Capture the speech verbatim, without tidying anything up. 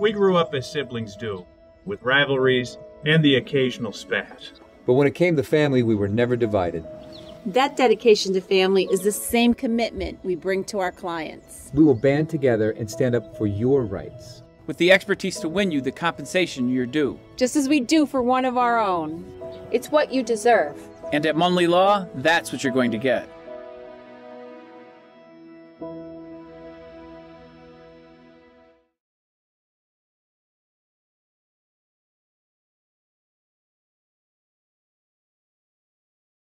We grew up as siblings do, with rivalries and the occasional spat. But when it came to family, we were never divided. That dedication to family is the same commitment we bring to our clients. We will band together and stand up for your rights, with the expertise to win you the compensation you're due, just as we do for one of our own. It's what you deserve. And at Munley Law, that's what you're going to get.